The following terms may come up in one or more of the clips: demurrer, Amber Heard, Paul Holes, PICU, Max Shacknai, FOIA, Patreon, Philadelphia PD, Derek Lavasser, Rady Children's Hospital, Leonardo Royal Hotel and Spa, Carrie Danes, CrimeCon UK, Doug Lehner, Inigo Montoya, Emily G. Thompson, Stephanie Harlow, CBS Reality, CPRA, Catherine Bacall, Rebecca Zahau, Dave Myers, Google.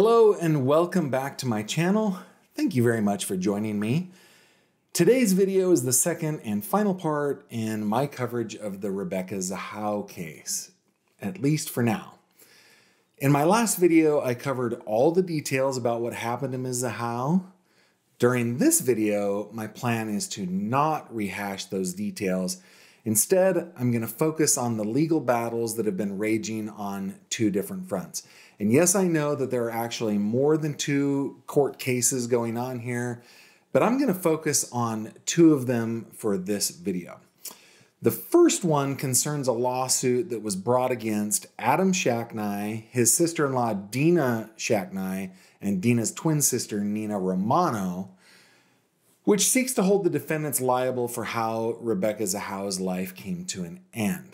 Hello and welcome back to my channel. Thank you very much for joining me. Today's video is the second and final part in my coverage of the Rebecca Zahau case, at least for now. In my last video, I covered all the details about what happened to Ms. Zahau. During this video, my plan is to not rehash those details. Instead, I'm going to focus on the legal battles that have been raging on two different fronts. And yes, I know that there are actually more than two court cases going on here, but I'm going to focus on two of them for this video. The first one concerns a lawsuit that was brought against Adam Shacknai, his sister-in-law Dina Shacknai, and Dina's twin sister Nina Romano, which seeks to hold the defendants liable for how Rebecca Zahau's life came to an end.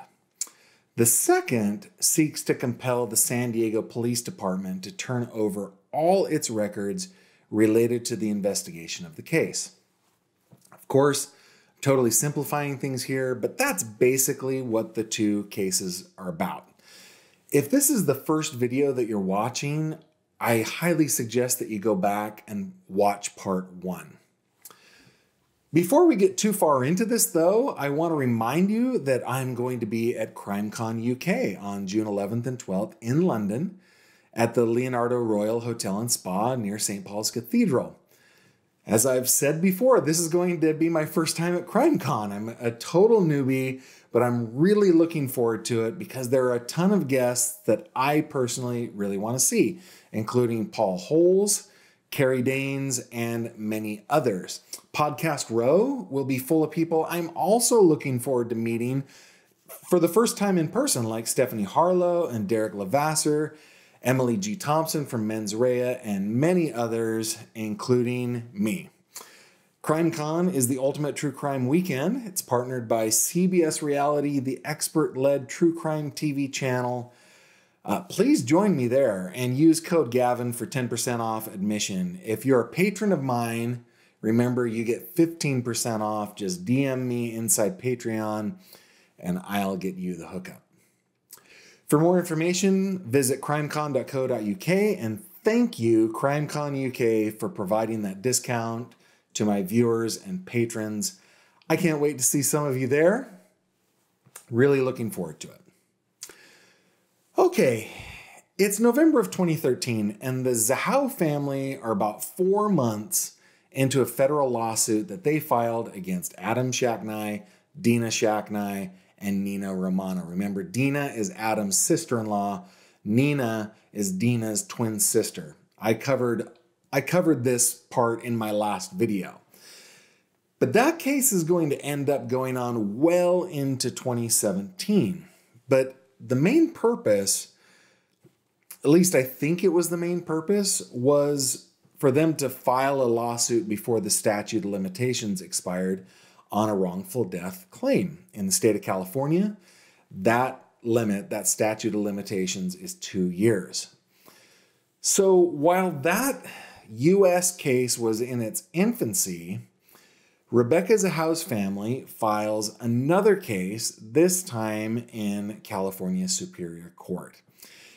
The second seeks to compel the San Diego Police Department to turn over all its records related to the investigation of the case. Of course, I'm totally simplifying things here, but that's basically what the two cases are about. If this is the first video that you're watching, I highly suggest that you go back and watch part one. Before we get too far into this, though, I want to remind you that I'm going to be at CrimeCon UK on June 11th and 12th in London at the Leonardo Royal Hotel and Spa near St. Paul's Cathedral. As I've said before, this is going to be my first time at CrimeCon. I'm a total newbie, but I'm really looking forward to it because there are a ton of guests that I personally really want to see, including Paul Holes, Carrie Danes, and many others. Podcast Row will be full of people I'm also looking forward to meeting for the first time in person, like Stephanie Harlow and Derek Lavasser, Emily G. Thompson from Men's Rea, and many others, including me. CrimeCon is the ultimate true crime weekend. It's partnered by CBS Reality, the expert-led true crime TV channel. Please join me there and use code Gavin for 10% off admission. If you're a patron of mine, remember you get 15% off. Just DM me inside Patreon and I'll get you the hookup. For more information, visit CrimeCon.co.uk, and thank you, CrimeCon UK, for providing that discount to my viewers and patrons. I can't wait to see some of you there. Really looking forward to it. Okay, it's November of 2013, and the Zahau family are about 4 months into a federal lawsuit that they filed against Adam Shacknai, Dina Shacknai, and Nina Romano. Remember, Dina is Adam's sister-in-law. Nina is Dina's twin sister. I covered this part in my last video. But that case is going to end up going on well into 2017. But the main purpose, at least I think it was the main purpose, was for them to file a lawsuit before the statute of limitations expired on a wrongful death claim. In the state of California, that statute of limitations is 2 years. So while that U.S. case was in its infancy, Rebecca Zahau's family files another case, this time in California Superior Court.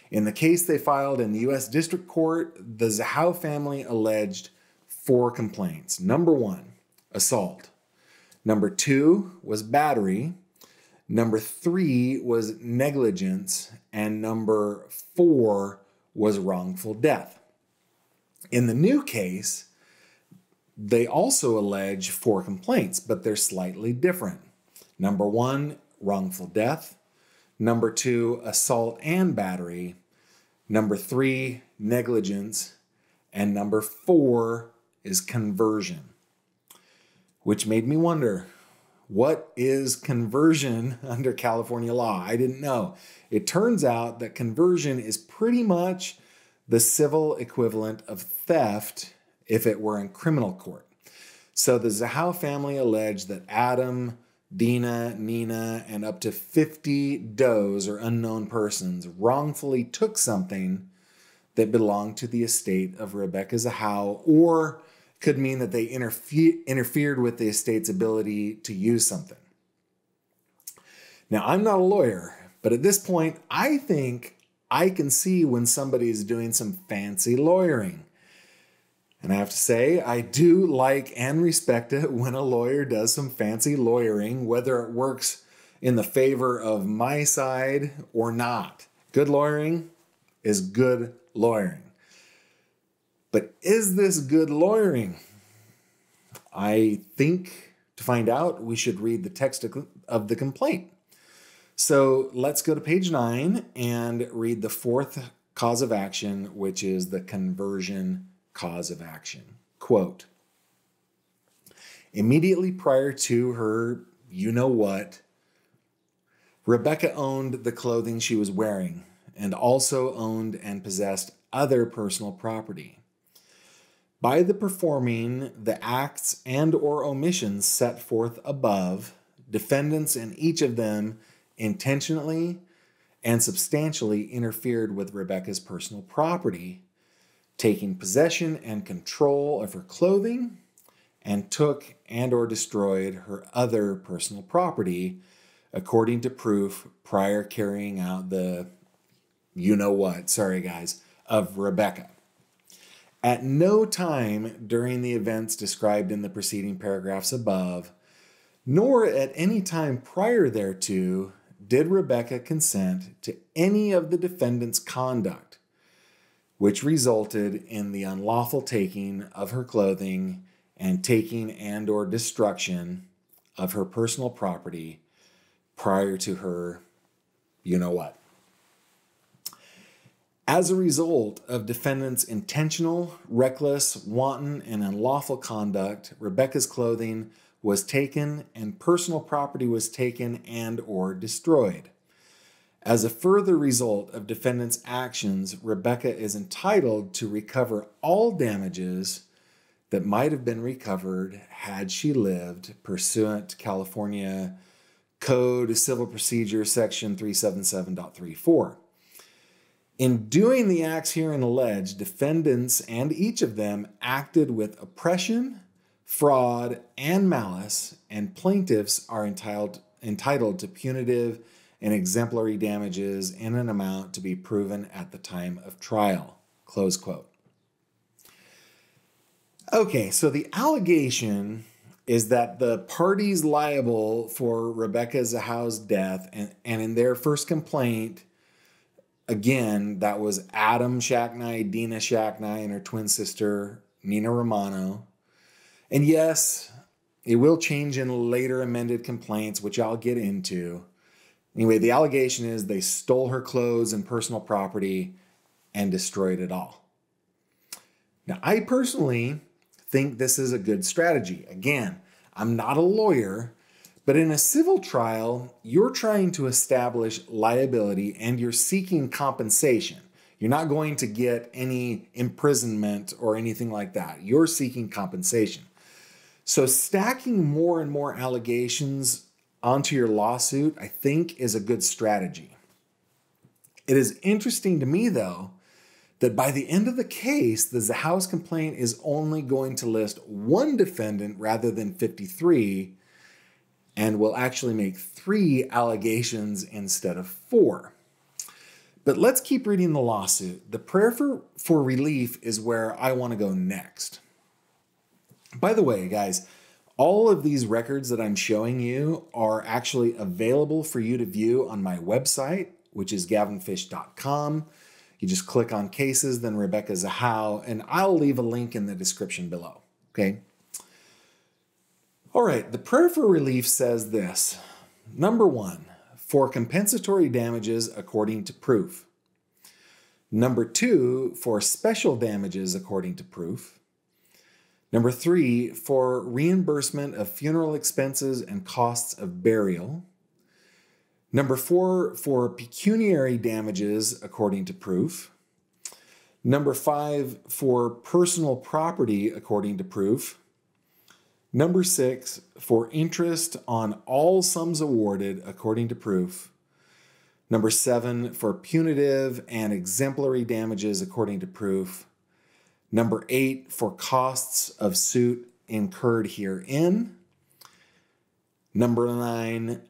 In the case they filed in the U.S. District Court, the Zahau family alleged 4 complaints. Number 1, assault. Number 2 was battery. Number 3 was negligence. And number 4 was wrongful death. In the new case, they also allege 4 complaints, but they're slightly different. Number 1, wrongful death. Number 2, assault and battery. Number 3, negligence. And number 4 is conversion. Which made me wonder, what is conversion under California law? I didn't know. It turns out that conversion is pretty much the civil equivalent of theft if it were in criminal court. So the Zahau family alleged that Adam, Dina, Nina, and up to 50 does or unknown persons wrongfully took something that belonged to the estate of Rebecca Zahau, or could mean that they interfered with the estate's ability to use something. Now, I'm not a lawyer, but at this point, I think I can see when somebody's doing some fancy lawyering. And I have to say, I do like and respect it when a lawyer does some fancy lawyering, whether it works in the favor of my side or not. Good lawyering is good lawyering. But is this good lawyering? I think to find out, we should read the text of the complaint. So let's go to page 9 and read the 4th cause of action, which is the conversion cause of action. Quote, immediately prior to her, you know what, Rebecca owned the clothing she was wearing and also owned and possessed other personal property. By the performing the acts and or omissions set forth above, defendants in each of them intentionally and substantially interfered with Rebecca's personal property, taking possession and control of her clothing, and took and or destroyed her other personal property, according to proof prior carrying out the you-know-what, sorry guys, of Rebecca. At no time during the events described in the preceding paragraphs above, nor at any time prior thereto, did Rebecca consent to any of the defendant's conduct, which resulted in the unlawful taking of her clothing and taking and or destruction of her personal property prior to her, you know what. As a result of defendant's intentional, reckless, wanton, and unlawful conduct, Rebecca's clothing was taken and personal property was taken and or destroyed. As a further result of defendant's actions, Rebecca is entitled to recover all damages that might have been recovered had she lived pursuant to California Code of Civil Procedure Section 377.34. In doing the acts herein alleged, defendants and each of them acted with oppression, fraud, and malice, and plaintiffs are entitled to punitive and exemplary damages in an amount to be proven at the time of trial. Close quote. Okay, so the allegation is that the parties liable for Rebecca Zahau's death and in their first complaint, again, that was Adam Shacknai, Dina Shacknai, and her twin sister, Nina Romano. And yes, it will change in later amended complaints, which I'll get into. Anyway, the allegation is they stole her clothes and personal property and destroyed it all. Now, I personally think this is a good strategy. Again, I'm not a lawyer, but in a civil trial, you're trying to establish liability and you're seeking compensation. You're not going to get any imprisonment or anything like that. You're seeking compensation. So stacking more and more allegations onto your lawsuit, I think, is a good strategy. It is interesting to me, though, that by the end of the case, the Zahau's complaint is only going to list one defendant rather than 53, and will actually make 3 allegations instead of 4. But let's keep reading the lawsuit. The prayer for relief is where I want to go next. By the way, guys, all of these records that I'm showing you are actually available for you to view on my website, which is gavinfish.com. You just click on cases, then Rebecca Zahau, and I'll leave a link in the description below, okay? All right, the prayer for relief says this. Number 1, for compensatory damages according to proof. Number 2, for special damages according to proof. Number 3, for reimbursement of funeral expenses and costs of burial. Number 4, for pecuniary damages according to proof. Number 5, for personal property according to proof. Number 6, for interest on all sums awarded according to proof. Number 7, for punitive and exemplary damages according to proof. Number 8, for costs of suit incurred herein. Number 9,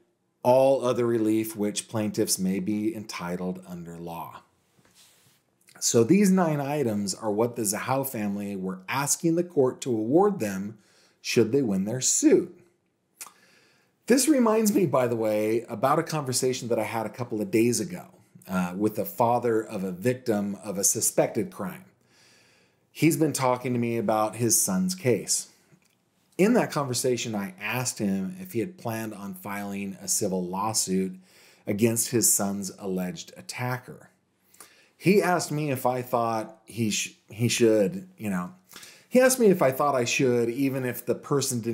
all other relief which plaintiffs may be entitled under law. So these 9 items are what the Zahau family were asking the court to award them should they win their suit. This reminds me, by the way, about a conversation that I had a couple of days ago with the father of a victim of a suspected crime. He's been talking to me about his son's case. In that conversation, I asked him if he had planned on filing a civil lawsuit against his son's alleged attacker. He asked me if I thought he should, you know, he asked me if I thought I should, even if the person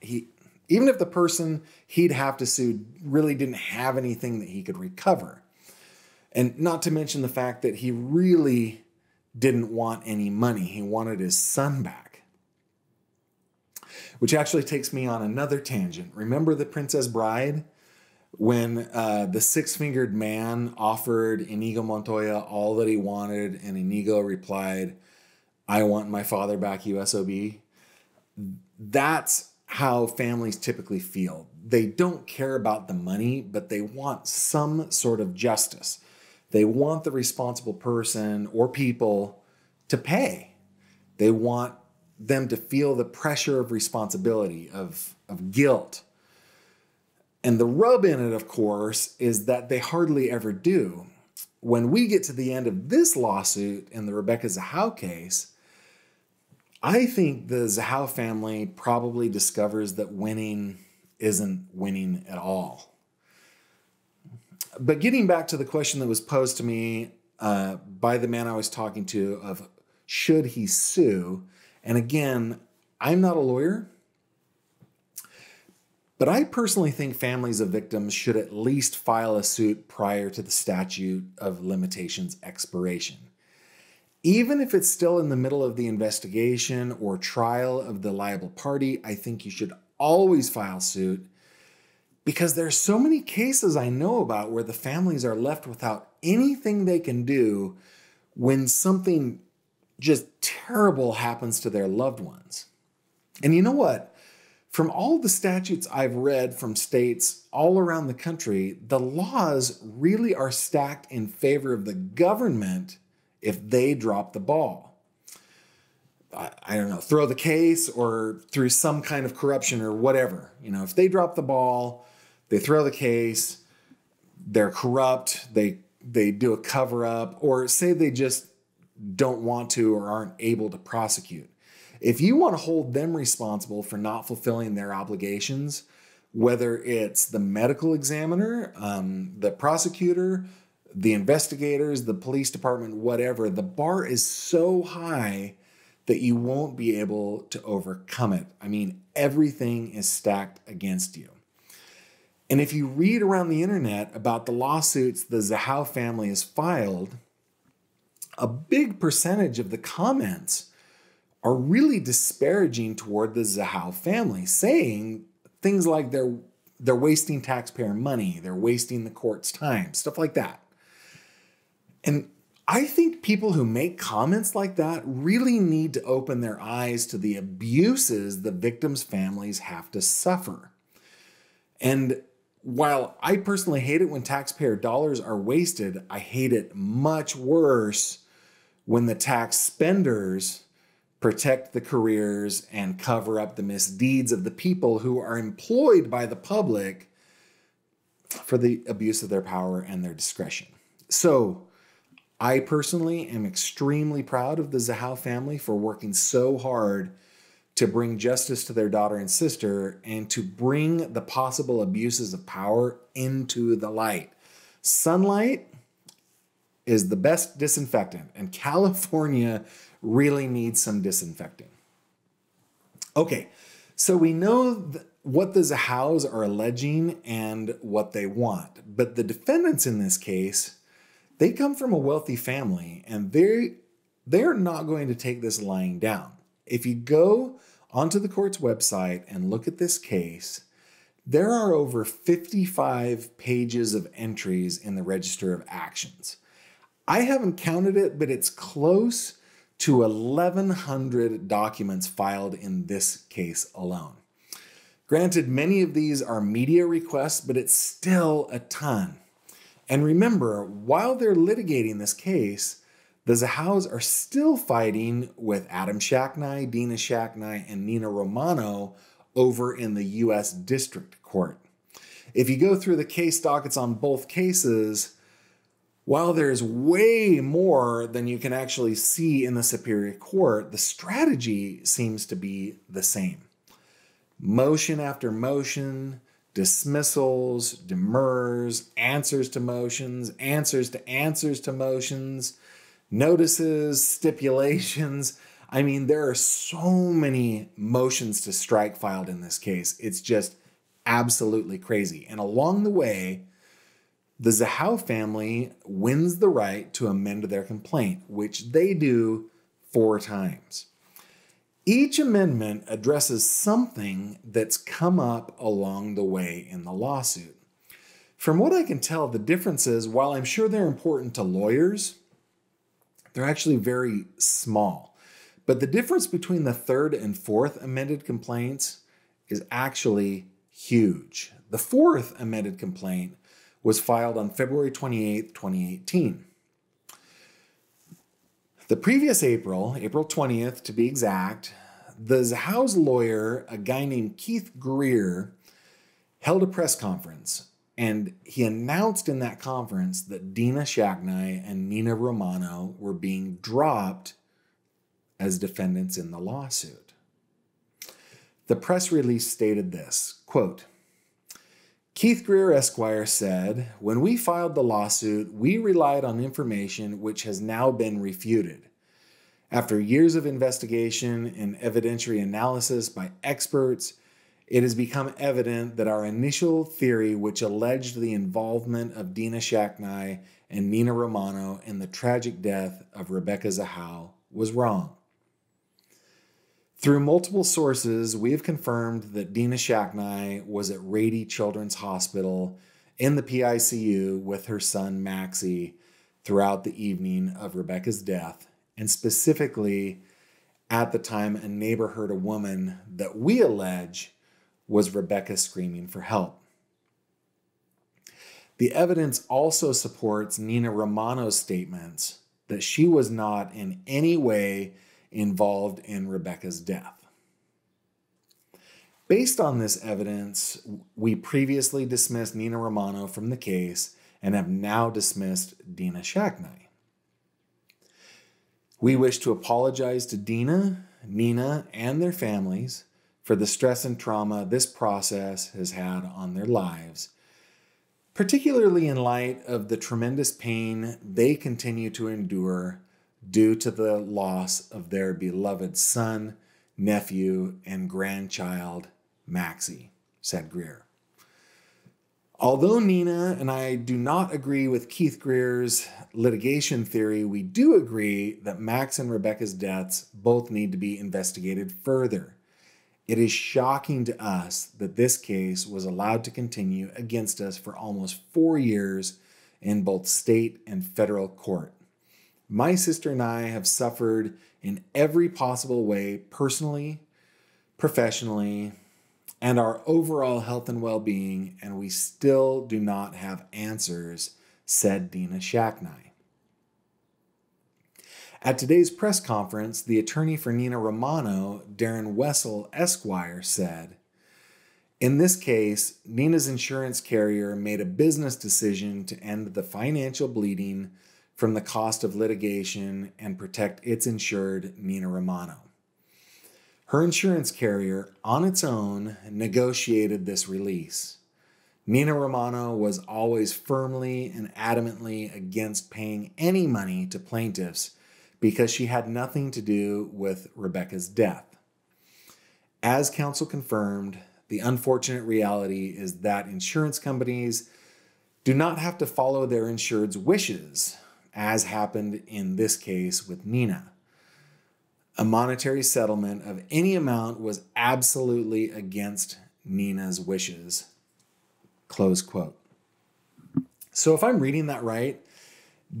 he'd have to sue really didn't have anything that he could recover. And not to mention the fact that he really didn't want any money. He wanted his son back. Which actually takes me on another tangent. Remember The Princess Bride? When the six-fingered man offered Inigo Montoya all that he wanted, and Inigo replied, "I want my father back, you SOB." That's how families typically feel. They don't care about the money, but they want some sort of justice. They want the responsible person or people to pay. They want them to feel the pressure of responsibility, of guilt. And the rub in it, of course, is that they hardly ever do. When we get to the end of this lawsuit in the Rebecca Zahau case, I think the Zahau family probably discovers that winning isn't winning at all. But getting back to the question that was posed to me by the man I was talking to of should he sue? And again, I'm not a lawyer, but I personally think families of victims should at least file a suit prior to the statute of limitations expiration. Even if it's still in the middle of the investigation or trial of the liable party, I think you should always file suit because there's so many cases I know about where the families are left without anything they can do when something just terrible happens to their loved ones. And you know what? From all the statutes I've read from states all around the country, the laws really are stacked in favor of the government if they drop the ball. I don't know, throw the case or through some kind of corruption or whatever. You know, if they drop the ball, they throw the case, they're corrupt, they do a cover-up, or say they just don't want to or aren't able to prosecute. If you want to hold them responsible for not fulfilling their obligations, whether it's the medical examiner, the prosecutor, the investigators, the police department, whatever, the bar is so high that you won't be able to overcome it. I mean, everything is stacked against you. And if you read around the internet about the lawsuits the Zahau family has filed, a big percentage of the comments are really disparaging toward the Zahau family, saying things like they're wasting taxpayer money, they're wasting the court's time, stuff like that. And I think people who make comments like that really need to open their eyes to the abuses the victims' families have to suffer. And while I personally hate it when taxpayer dollars are wasted, I hate it much worse when the tax spenders protect the careers and cover up the misdeeds of the people who are employed by the public for the abuse of their power and their discretion. So I personally am extremely proud of the Zahau family for working so hard to bring justice to their daughter and sister and to bring the possible abuses of power into the light. Sunlight is the best disinfectant, and California really needs some disinfecting. Okay, so we know what the Zahaus are alleging and what they want, but the defendants in this case, they come from a wealthy family, and they're not going to take this lying down. If you go onto the court's website and look at this case, there are over 55 pages of entries in the Register of Actions. I haven't counted it, but it's close to 1,100 documents filed in this case alone. Granted, many of these are media requests, but it's still a ton. And remember, while they're litigating this case, The Zahaus are still fighting with Adam Shacknai, Dina Shacknai, and Nina Romano over in the U.S. District Court. If you go through the case dockets on both cases, while there's way more than you can actually see in the Superior Court, the strategy seems to be the same. Motion after motion, dismissals, demurs, answers to motions, answers to motions, notices, stipulations. I mean, there are so many motions to strike filed in this case. It's just absolutely crazy. And along the way, the Zahau family wins the right to amend their complaint, which they do 4 times. Each amendment addresses something that's come up along the way in the lawsuit. From what I can tell, the differences, while I'm sure they're important to lawyers, they're actually very small. But the difference between the 3rd and 4th amended complaints is actually huge. The 4th amended complaint was filed on February 28, 2018. The previous April, April 20th to be exact, the Zahaus lawyer, a guy named Keith Greer, held a press conference, and he announced in that conference that Dina Shacknai and Nina Romano were being dropped as defendants in the lawsuit. The press release stated this, quote, Keith Greer Esquire said, when we filed the lawsuit, we relied on information which has now been refuted. After years of investigation and evidentiary analysis by experts, it has become evident that our initial theory, which alleged the involvement of Dina Shacknai and Nina Romano in the tragic death of Rebecca Zahau, was wrong. Through multiple sources, we have confirmed that Dina Shacknai was at Rady Children's Hospital in the PICU with her son Maxie throughout the evening of Rebecca's death, and specifically at the time a neighbor heard a woman that we allege was Rebecca screaming for help. The evidence also supports Nina Romano's statements that she was not in any way involved in Rebecca's death. Based on this evidence, we previously dismissed Nina Romano from the case and have now dismissed Dina Shacknai. We wish to apologize to Dina, Nina, and their families for the stress and trauma this process has had on their lives, particularly in light of the tremendous pain they continue to endure due to the loss of their beloved son, nephew, and grandchild, Maxie, said Greer. Although Nina and I do not agree with Keith Greer's litigation theory, we do agree that Max and Rebecca's deaths both need to be investigated further. It is shocking to us that this case was allowed to continue against us for almost 4 years in both state and federal court. My sister and I have suffered in every possible way, personally, professionally, and our overall health and well-being, and we still do not have answers, said Dina Shacknai. At today's press conference, the attorney for Nina Romano, Darren Wessel, Esquire, said, in this case, Nina's insurance carrier made a business decision to end the financial bleeding from the cost of litigation and protect its insured, Nina Romano. Her insurance carrier, on its own, negotiated this release. Nina Romano was always firmly and adamantly against paying any money to plaintiffs because she had nothing to do with Rebecca's death. As counsel confirmed, the unfortunate reality is that insurance companies do not have to follow their insured's wishes, as happened in this case with Nina. A monetary settlement of any amount was absolutely against Nina's wishes, close quote. So if I'm reading that right,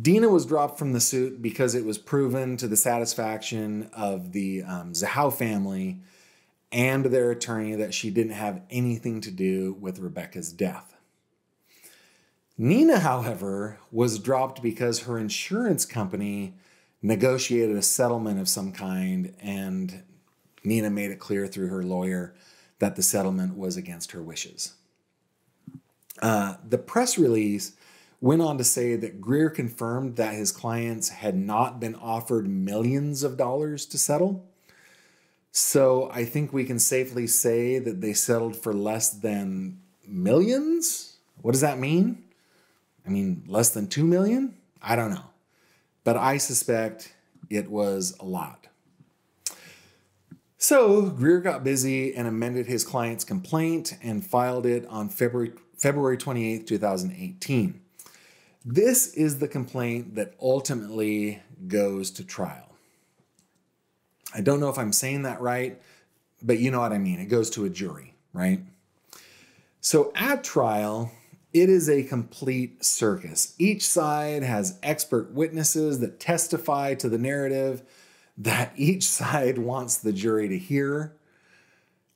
Dina was dropped from the suit because it was proven to the satisfaction of the Zahau family and their attorney that she didn't have anything to do with Rebecca's death. Nina, however, was dropped because her insurance company negotiated a settlement of some kind, and Nina made it clear through her lawyer that the settlement was against her wishes. The press release went on to say that Greer confirmed that his clients had not been offered millions of dollars to settle. So I think we can safely say that they settled for less than millions. What does that mean? I mean, less than 2 million? I don't know. But I suspect it was a lot. So Greer got busy and amended his client's complaint and filed it on February 28th, 2018. This is the complaint that ultimately goes to trial. I don't know if I'm saying that right, but you know what I mean. It goes to a jury, right? So at trial, it is a complete circus. Each side has expert witnesses that testify to the narrative that each side wants the jury to hear.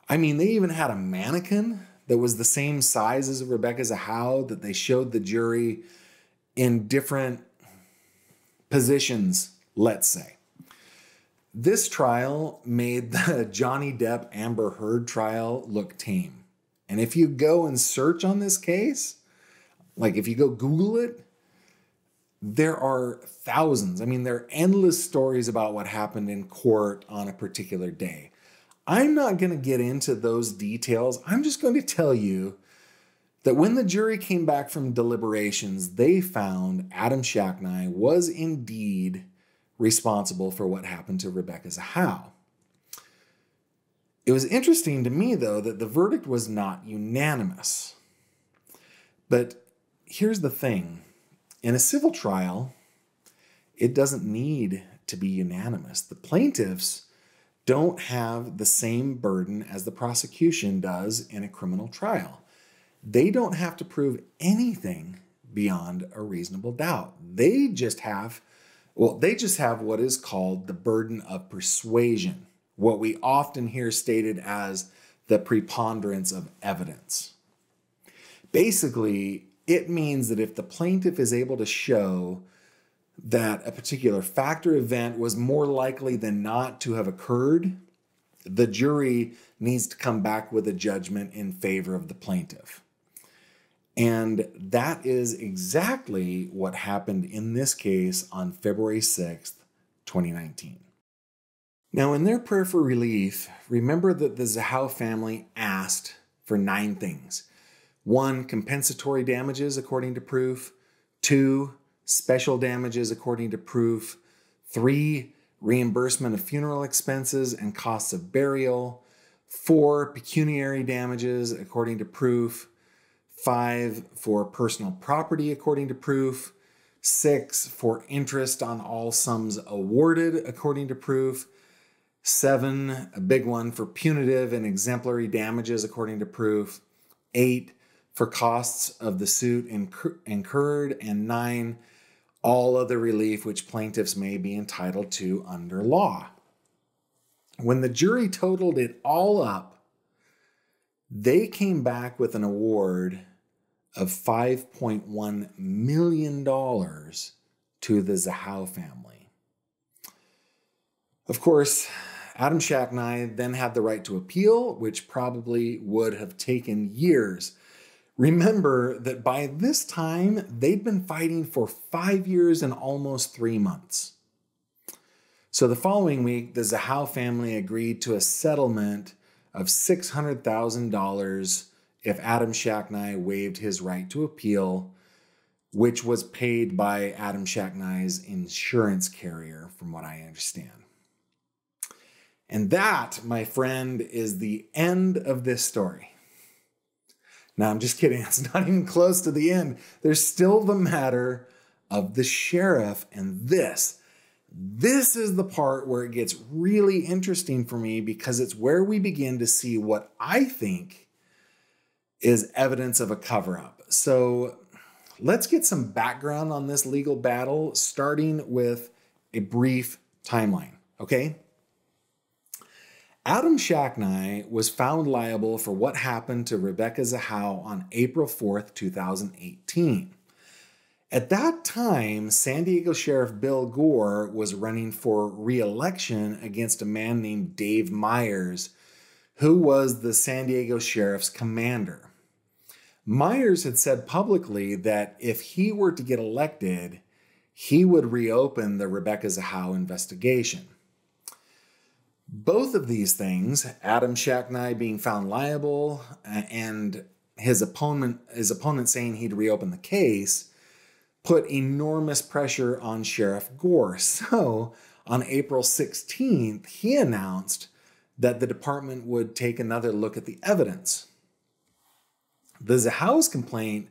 I mean, they even had a mannequin that was the same size as Rebecca Zahau that they showed the jury in different positions, let's say. This trial made the Johnny Depp Amber Heard trial look tame. And if you go and search on this case, like if you go Google it, there are thousands. I mean, there are endless stories about what happened in court on a particular day. I'm not going to get into those details. I'm just going to tell you that when the jury came back from deliberations, they found Adam Shacknai was indeed responsible for what happened to Rebecca Zahau. It was interesting to me, though, that the verdict was not unanimous. But here's the thing. In a civil trial, it doesn't need to be unanimous. The plaintiffs don't have the same burden as the prosecution does in a criminal trial. They don't have to prove anything beyond a reasonable doubt. They just have, well, they just have what is called the burden of persuasion, what we often hear stated as the preponderance of evidence. Basically, it means that if the plaintiff is able to show that a particular fact or event was more likely than not to have occurred, the jury needs to come back with a judgment in favor of the plaintiff. And that is exactly what happened in this case on February 6th, 2019. Now, in their prayer for relief, remember that the Zahau family asked for 9 things. 1, compensatory damages according to proof. 2, special damages according to proof. 3, reimbursement of funeral expenses and costs of burial. 4, pecuniary damages according to proof. 5, for personal property according to proof. 6, for interest on all sums awarded according to proof. 7, a big one, for punitive and exemplary damages according to proof. 8, for costs of the suit incurred. And 9, all other relief which plaintiffs may be entitled to under law. When the jury totaled it all up, they came back with an award of $5.1 million to the Zahau family. Of course, Adam Shacknai then had the right to appeal, which probably would have taken years. Remember that by this time, they'd been fighting for 5 years and almost 3 months. So the following week, the Zahau family agreed to a settlement of $600,000 if Adam Shacknai waived his right to appeal, which was paid by Adam Shacknai's insurance carrier, from what I understand. And that, my friend, is the end of this story. Now, I'm just kidding. It's not even close to the end. There's still the matter of the sheriff. And this is the part where it gets really interesting for me, because it's where we begin to see what I think is evidence of a cover-up. So let's get some background on this legal battle, starting with a brief timeline, okay? Adam Shacknai was found liable for what happened to Rebecca Zahau on April 4th, 2018. At that time, San Diego Sheriff Bill Gore was running for re-election against a man named Dave Myers, who was the San Diego Sheriff's commander. Myers had said publicly that if he were to get elected, he would reopen the Rebecca Zahau investigation. Both of these things, Adam Shacknai being found liable and his opponent saying he'd reopen the case, put enormous pressure on Sheriff Gore. So on April 16th, he announced that the department would take another look at the evidence. The Zahau's complaint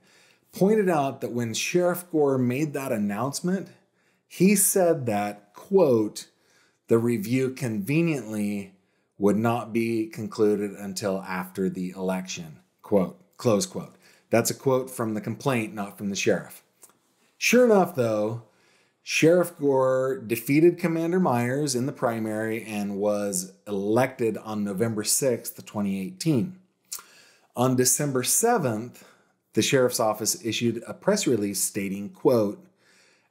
pointed out that when Sheriff Gore made that announcement, he said that, quote, the review conveniently would not be concluded until after the election, quote, close quote. That's a quote from the complaint, not from the sheriff. Sure enough, though, Sheriff Gore defeated Commander Myers in the primary and was elected on November 6th, 2018. On December 7th, the sheriff's office issued a press release stating, quote,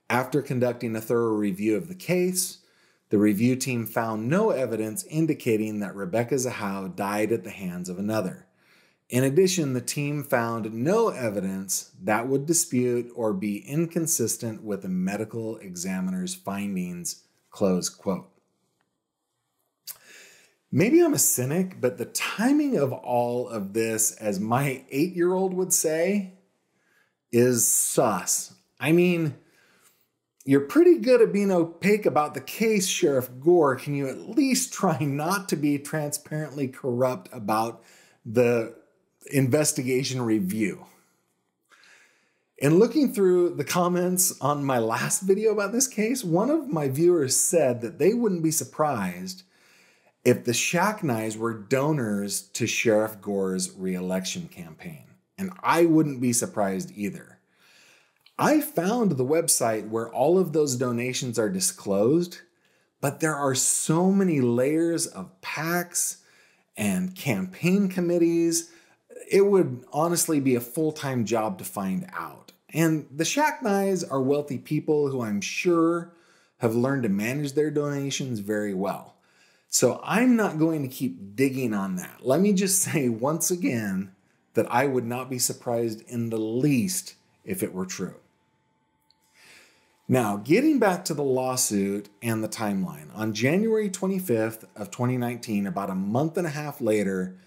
after conducting a thorough review of the case, the review team found no evidence indicating that Rebecca Zahau died at the hands of another. In addition, the team found no evidence that would dispute or be inconsistent with the medical examiner's findings, close quote. Maybe I'm a cynic, but the timing of all of this, as my 8-year-old would say, is sus. I mean, you're pretty good at being opaque about the case, Sheriff Gore. Can you at least try not to be transparently corrupt about the investigation review? In looking through the comments on my last video about this case, one of my viewers said that they wouldn't be surprised if the Shacknais were donors to Sheriff Gore's re-election campaign. And I wouldn't be surprised either. I found the website where all of those donations are disclosed, but there are so many layers of PACs and campaign committees. It would honestly be a full-time job to find out. And the Shacknais are wealthy people who I'm sure have learned to manage their donations very well. So I'm not going to keep digging on that. Let me just say once again that I would not be surprised in the least if it were true. Now, getting back to the lawsuit and the timeline. On January 25th of 2019, about a month and a half later,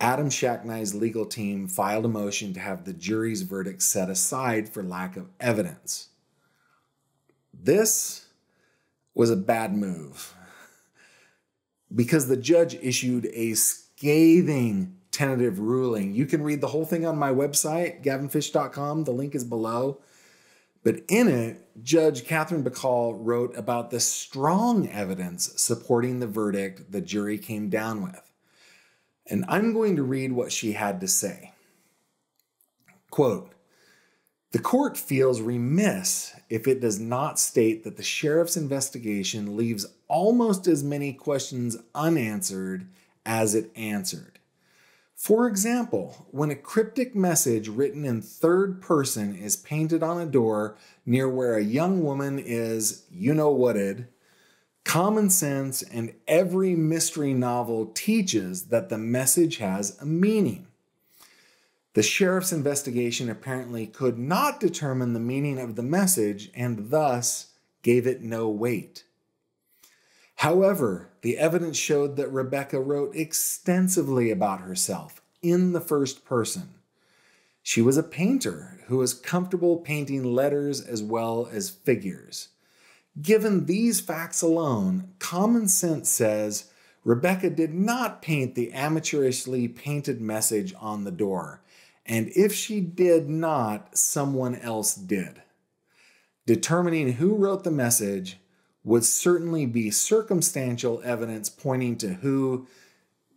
Adam Shacknai's legal team filed a motion to have the jury's verdict set aside for lack of evidence. This was a bad move, because the judge issued a scathing tentative ruling. You can read the whole thing on my website, gavinfish.com. The link is below. But in it, Judge Catherine Bacall wrote about the strong evidence supporting the verdict the jury came down with. And I'm going to read what she had to say. Quote, the court feels remiss if it does not state that the sheriff's investigation leaves almost as many questions unanswered as it answered. For example, when a cryptic message written in third person is painted on a door near where a young woman is, you know whatted, common sense and every mystery novel teaches that the message has a meaning. The sheriff's investigation apparently could not determine the meaning of the message and thus gave it no weight. However, the evidence showed that Rebecca wrote extensively about herself in the first person. She was a painter who was comfortable painting letters as well as figures. Given these facts alone, common sense says Rebecca did not paint the amateurishly painted message on the door. And if she did not, someone else did. Determining who wrote the message would certainly be circumstantial evidence pointing to who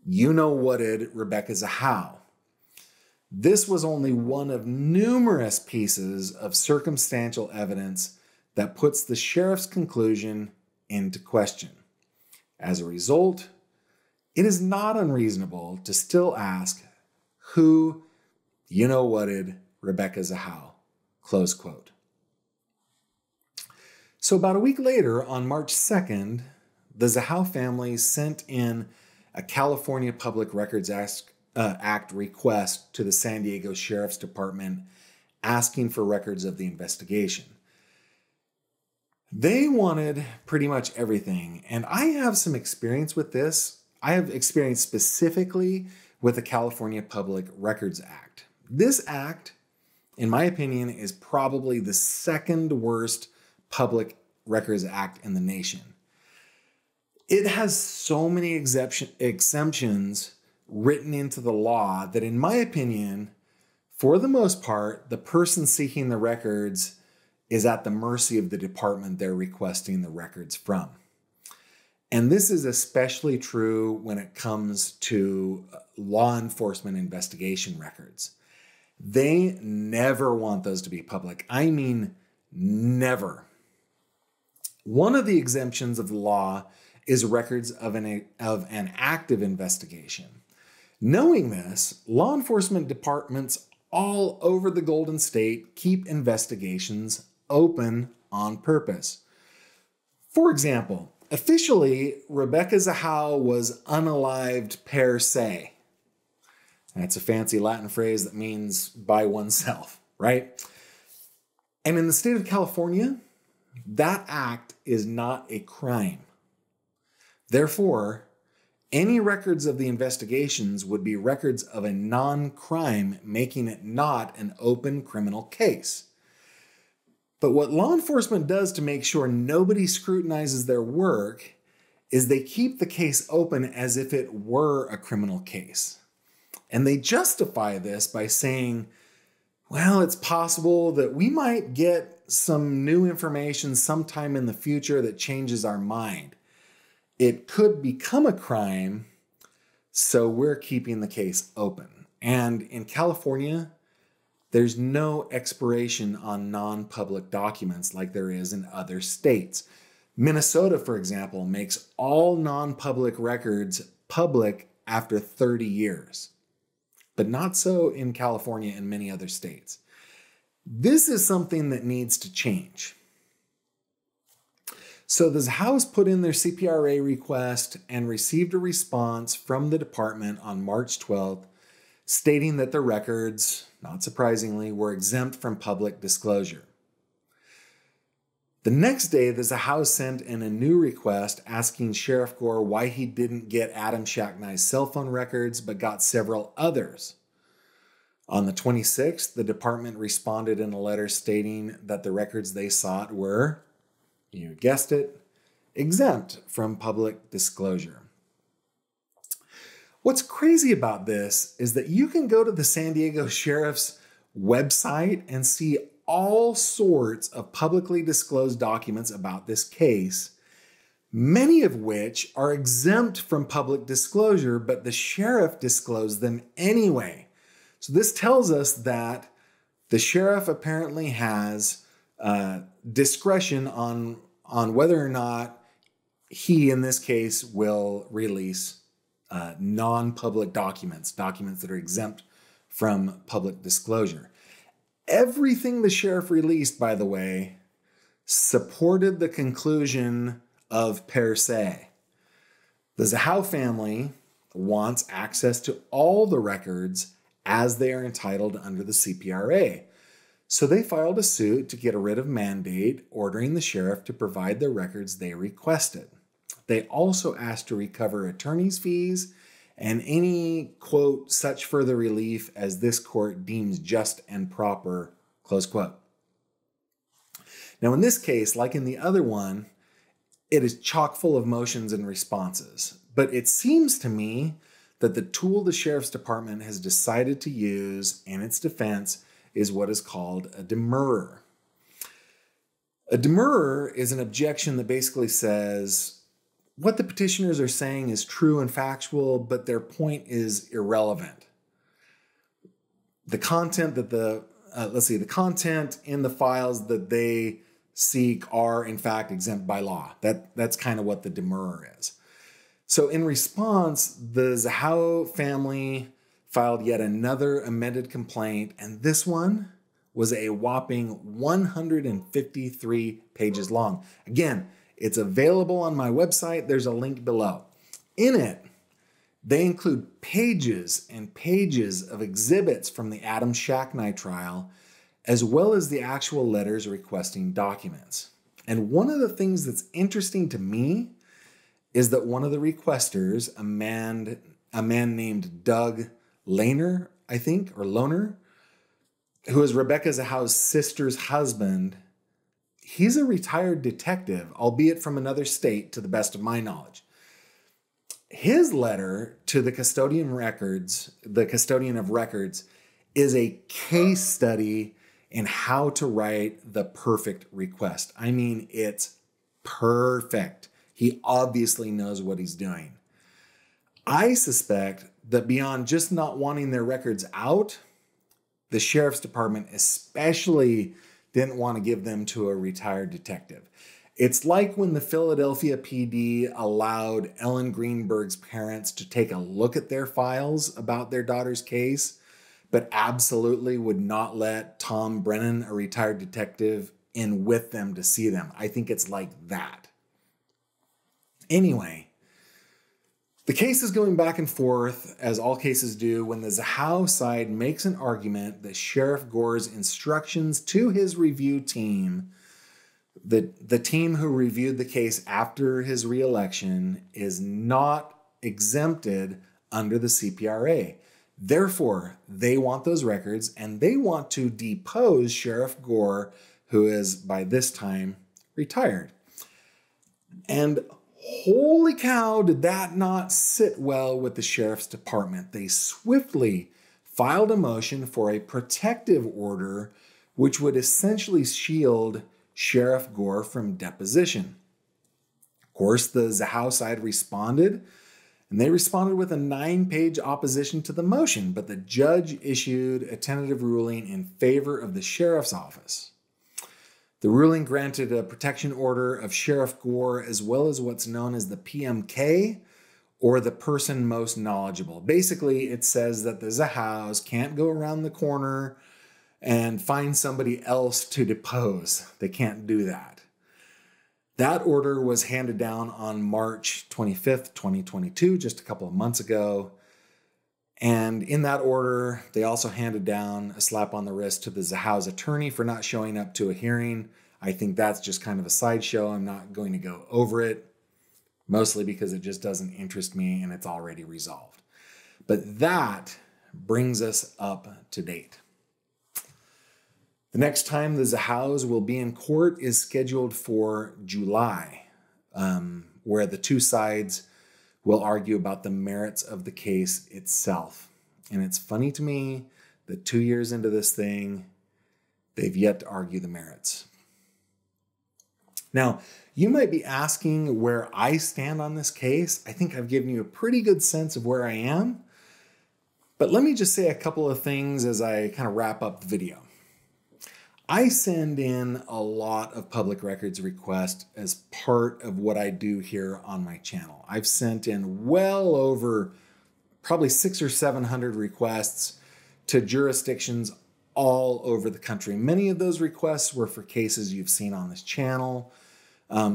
you-know-whatted Rebecca Zahau. This was only one of numerous pieces of circumstantial evidence that puts the sheriff's conclusion into question. As a result, it is not unreasonable to still ask who you-know-whatted Rebecca Zahau, close quote. So about a week later, on March 2nd, the Zahau family sent in a California Public Records Act request to the San Diego Sheriff's Department asking for records of the investigation. They wanted pretty much everything, and I have some experience with this. I have experience specifically with the California Public Records Act. This act, in my opinion, is probably the second worst Public Records Act in the nation. It has so many exemptions written into the law that, in my opinion, for the most part, the person seeking the records is at the mercy of the department they're requesting the records from. And this is especially true when it comes to law enforcement investigation records. They never want those to be public. I mean, never. One of the exemptions of the law is records of an active investigation. Knowing this, law enforcement departments all over the Golden State keep investigations open on purpose. For example, officially, Rebecca Zahau was unalived per se. That's a fancy Latin phrase that means by oneself, right? And in the state of California, that act is not a crime. Therefore, any records of the investigations would be records of a non-crime, making it not an open criminal case. But what law enforcement does to make sure nobody scrutinizes their work is they keep the case open as if it were a criminal case. And they justify this by saying, well, it's possible that we might get some new information sometime in the future that changes our mind. It could become a crime, so we're keeping the case open. And in California, there's no expiration on non-public documents like there is in other states. Minnesota, for example, makes all non-public records public after 30 years. But not so in California and many other states. This is something that needs to change. So the Zahaus put in their CPRA request and received a response from the department on March 12th, stating that the records, not surprisingly, were exempt from public disclosure. The next day, the Zahaus sent in a new request asking Sheriff Gore why he didn't get Adam Shacknai's cell phone records but got several others. On the 26th, the department responded in a letter stating that the records they sought were, you guessed it, exempt from public disclosure. What's crazy about this is that you can go to the San Diego Sheriff's website and see all sorts of publicly disclosed documents about this case, many of which are exempt from public disclosure, but the sheriff disclosed them anyway. So this tells us that the sheriff apparently has discretion on whether or not he, in this case, will release non-public documents, documents that are exempt from public disclosure. Everything the sheriff released, by the way, supported the conclusion of per se. The Zahau family wants access to all the records as they are entitled under the CPRA. So they filed a suit to get a writ of mandate, ordering the sheriff to provide the records they requested. They also asked to recover attorney's fees and any, quote, such further relief as this court deems just and proper, close quote. Now, in this case, like in the other one, it is chock full of motions and responses. But it seems to me that the tool the sheriff's department has decided to use in its defense is what is called a demurrer. A demurrer is an objection that basically says what the petitioners are saying is true and factual, but their point is irrelevant. The content that the content in the files that they seek are in fact exempt by law. That's kind of what the demurrer is. So in response, the Zahau family filed yet another amended complaint, and this one was a whopping 153 pages long. Again, it's available on my website. There's a link below. In it, they include pages and pages of exhibits from the Adam Shacknai trial, as well as the actual letters requesting documents. And one of the things that's interesting to me is that one of the requesters, a man named Doug Lehner, I think, or Lohner, who is Rebecca Zahau's sister's husband, he's a retired detective, albeit from another state, to the best of my knowledge. His letter to the custodian of records, is a case study in how to write the perfect request. I mean, it's perfect. He obviously knows what he's doing. I suspect that beyond just not wanting their records out, the sheriff's department especially didn't want to give them to a retired detective. It's like when the Philadelphia PD allowed Ellen Greenberg's parents to take a look at their files about their daughter's case, but absolutely would not let Tom Brennan, a retired detective, in with them to see them. I think it's like that. Anyway, the case is going back and forth, as all cases do, when the Zahau side makes an argument that Sheriff Gore's instructions to his review team, the team who reviewed the case after his re-election, is not exempted under the CPRA. Therefore, they want those records, and they want to depose Sheriff Gore, who is, by this time, retired. And holy cow, did that not sit well with the sheriff's department. They swiftly filed a motion for a protective order, which would essentially shield Sheriff Gore from deposition. Of course, the Zahau side responded, and they responded with a 9-page opposition to the motion, but the judge issued a tentative ruling in favor of the sheriff's office. The ruling granted a protection order of Sheriff Gore, as well as what's known as the PMK, or the person most knowledgeable. Basically, it says that the Zahaus can't go around the corner and find somebody else to depose. They can't do that. That order was handed down on March 25th, 2022, just a couple of months ago. And in that order, they also handed down a slap on the wrist to the Zahau's attorney for not showing up to a hearing. I think that's just kind of a sideshow. I'm not going to go over it, mostly because it just doesn't interest me and it's already resolved. But that brings us up to date. The next time the Zahaus will be in court is scheduled for July, where the two sides we'll argue about the merits of the case itself. And it's funny to me that 2 years into this thing, they've yet to argue the merits. Now, you might be asking where I stand on this case. I think I've given you a pretty good sense of where I am. But let me just say a couple of things as I kind of wrap up the video. I send in a lot of public records requests as part of what I do here on my channel. I've sent in well over probably 600 or 700 requests to jurisdictions all over the country. Many of those requests were for cases you've seen on this channel.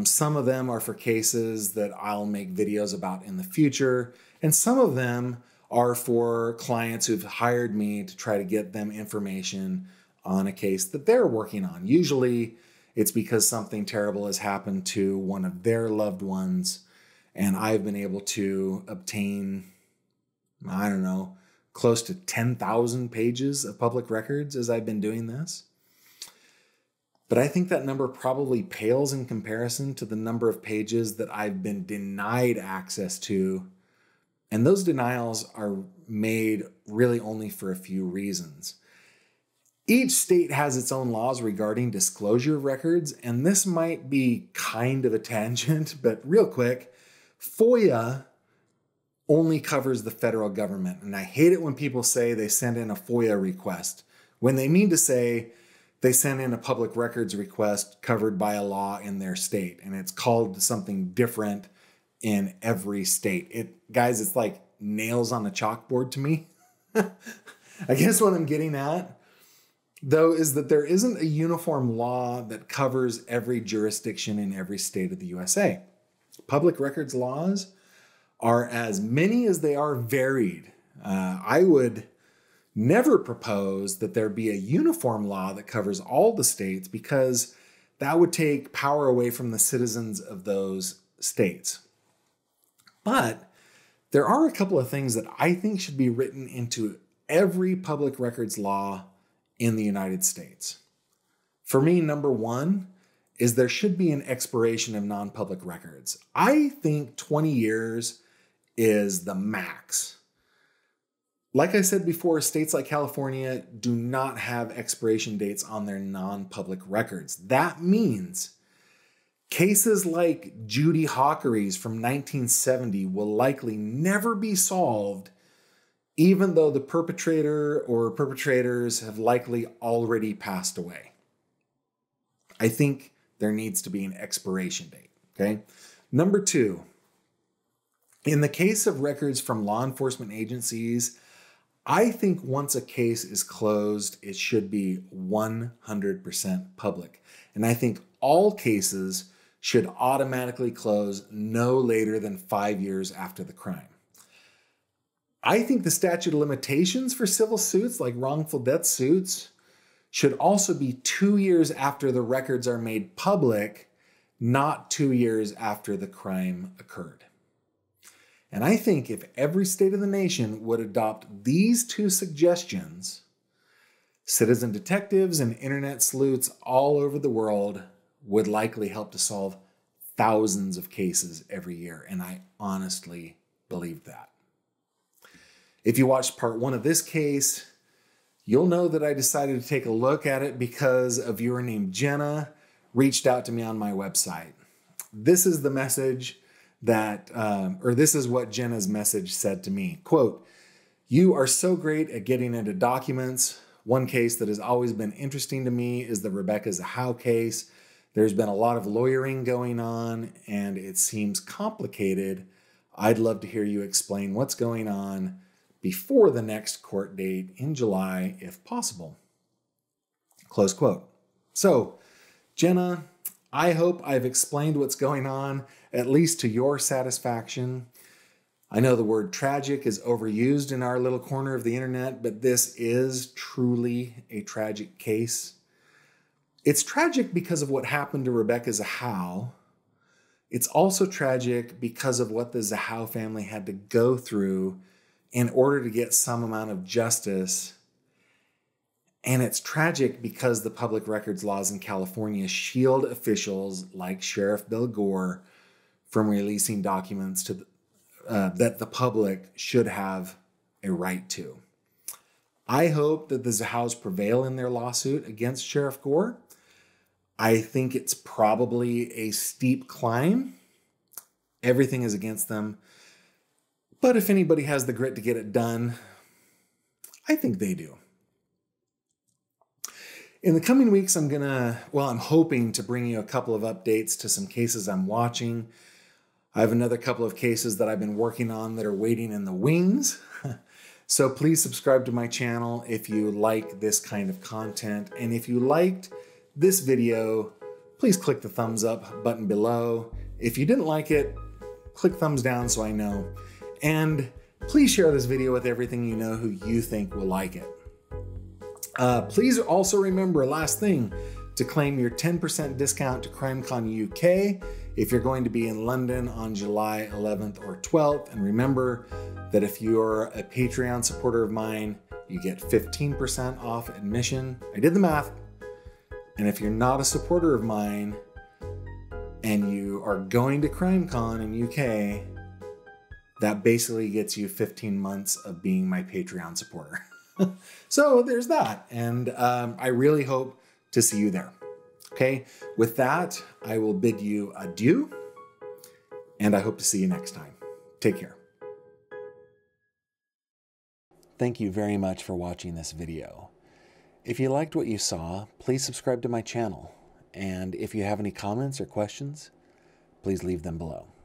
Some of them are for cases that I'll make videos about in the future. And some of them are for clients who've hired me to try to get them information on a case that they're working on. Usually it's because something terrible has happened to one of their loved ones, and I've been able to obtain, I don't know, close to 10,000 pages of public records as I've been doing this. But I think that number probably pales in comparison to the number of pages that I've been denied access to. And those denials are made really only for a few reasons. Each state has its own laws regarding disclosure of records, and this might be kind of a tangent, but real quick, FOIA only covers the federal government. And I hate it when people say they send in a FOIA request, when they mean to say they send in a public records request covered by a law in their state, and it's called something different in every state. Guys, it's like nails on a chalkboard to me. I guess what I'm getting at though, is that there isn't a uniform law that covers every jurisdiction in every state of the USA. Public records laws are as many as they are varied. I would never propose that there be a uniform law that covers all the states, because that would take power away from the citizens of those states. But there are a couple of things that I think should be written into every public records law in the United States. For me, number one is there should be an expiration of non-public records. I think 20 years is the max. Like I said before, states like California do not have expiration dates on their non-public records. That means cases like Judy Hawkery's from 1970 will likely never be solved, even though the perpetrator or perpetrators have likely already passed away. I think there needs to be an expiration date, okay? Number two, in the case of records from law enforcement agencies, I think once a case is closed, it should be 100% public. And I think all cases should automatically close no later than 5 years after the crime. I think the statute of limitations for civil suits, like wrongful death suits, should also be 2 years after the records are made public, not 2 years after the crime occurred. And I think if every state of the nation would adopt these two suggestions, citizen detectives and internet sleuths all over the world would likely help to solve thousands of cases every year. And I honestly believe that. If you watched part one of this case, you'll know that I decided to take a look at it because a viewer named Jenna reached out to me on my website. This is the message that, this is what Jenna's message said to me. Quote, "You are so great at getting into documents. One case that has always been interesting to me is the Rebecca Zahau case. There's been a lot of lawyering going on and it seems complicated. I'd love to hear you explain what's going on before the next court date in July, if possible." Close quote. So, Jenna, I hope I've explained what's going on, at least to your satisfaction. I know the word tragic is overused in our little corner of the internet, but this is truly a tragic case. It's tragic because of what happened to Rebecca Zahau. It's also tragic because of what the Zahau family had to go through in order to get some amount of justice. And it's tragic because the public records laws in California shield officials like Sheriff Bill Gore from releasing documents to that the public should have a right to. I hope that the Zahaus prevail in their lawsuit against Sheriff Gore. I think it's probably a steep climb. Everything is against them. But if anybody has the grit to get it done, I think they do. In the coming weeks, I'm hoping to bring you a couple of updates to some cases I'm watching. I have another couple of cases that I've been working on that are waiting in the wings. So please subscribe to my channel if you like this kind of content. And if you liked this video, please click the thumbs up button below. If you didn't like it, click thumbs down so I know. And please share this video with everything you know who you think will like it. Please also remember, last thing, to claim your 10% discount to CrimeCon UK if you're going to be in London on July 11th or 12th. And remember that if you're a Patreon supporter of mine, you get 15% off admission. I did the math. And if you're not a supporter of mine and you are going to CrimeCon in UK, that basically gets you 15 months of being my Patreon supporter. So there's that. And I really hope to see you there. Okay. With that, I will bid you adieu. And I hope to see you next time. Take care. Thank you very much for watching this video. If you liked what you saw, please subscribe to my channel. And if you have any comments or questions, please leave them below.